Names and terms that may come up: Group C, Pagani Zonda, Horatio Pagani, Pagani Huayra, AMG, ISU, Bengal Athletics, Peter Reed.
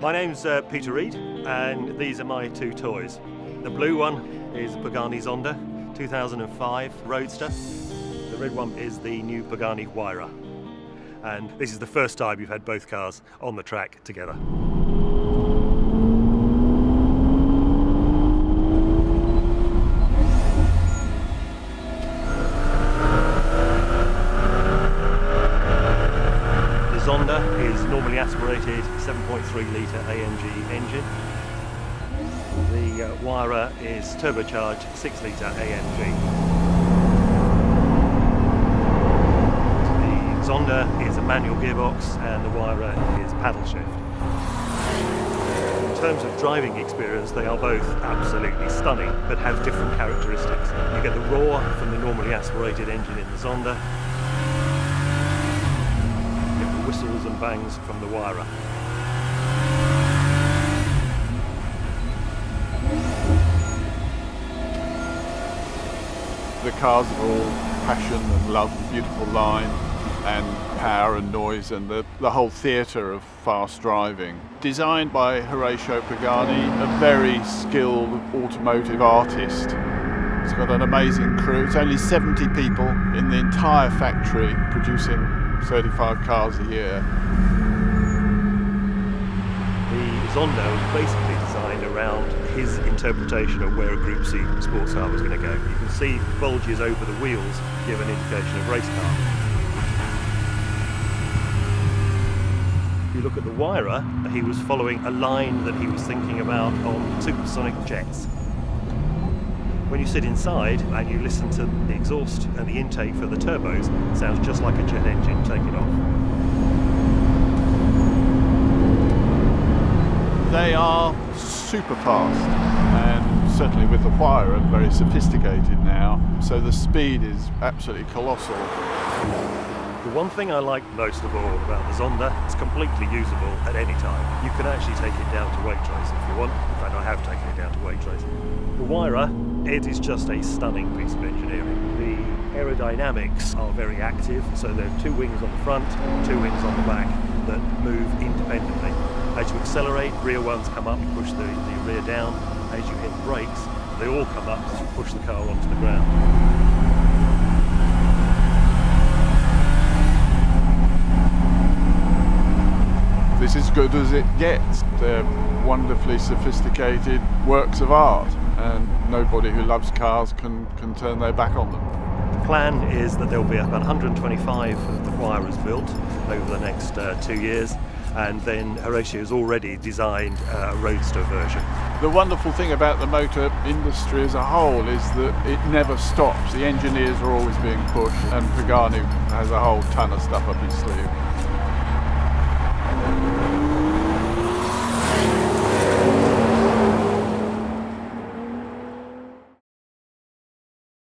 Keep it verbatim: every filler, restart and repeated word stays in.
My name's uh, Peter Reed, and these are my two toys. The blue one is Pagani Zonda, two thousand five Roadster. The red one is the new Pagani Huayra. And this is the first time you've had both cars on the track together. The Zonda is normally aspirated seven point three litre A M G engine. The uh, Huayra is turbocharged six litre A M G. The Zonda is a manual gearbox and the Huayra is paddle shift. In terms of driving experience, they are both absolutely stunning but have different characteristics. You get the roar from the normally aspirated engine in the Zonda, whistles and bangs from the Huayra. The cars are all passion and love, and beautiful line, and power and noise, and the, the whole theatre of fast driving. Designed by Horatio Pagani, a very skilled automotive artist. It's got an amazing crew. It's only seventy people in the entire factory producing thirty-five cars a year. The Zonda was basically designed around his interpretation of where a Group C sports car was going to go. You can see bulges over the wheels give an indication of race car. If you look at the Huayra, he was following a line that he was thinking about on supersonic jets. When you sit inside and you listen to the exhaust and the intake for the turbos, it sounds just like a jet engine taking off. They are super fast, and certainly with the Huayra, very sophisticated now, so the speed is absolutely colossal. The one thing I like most of all about the Zonda, it's completely usable at any time. You can actually take it down to weight trace if you want. In fact, I have taken it down to weight trace. The Huayra, it is just a stunning piece of engineering. The aerodynamics are very active, so there are two wings on the front, two wings on the back that move independently. As you accelerate, rear ones come up, push the, the rear down. As you hit brakes, they all come up as you push the car onto the ground. This is as good as it gets. They're wonderfully sophisticated works of art, and nobody who loves cars can, can turn their back on them. The plan is that there will be about one hundred twenty-five of the Huayras built over the next uh, two years, and then Horatio has already designed a roadster version. The wonderful thing about the motor industry as a whole is that it never stops. The engineers are always being pushed, and Pagani has a whole ton of stuff up his sleeve.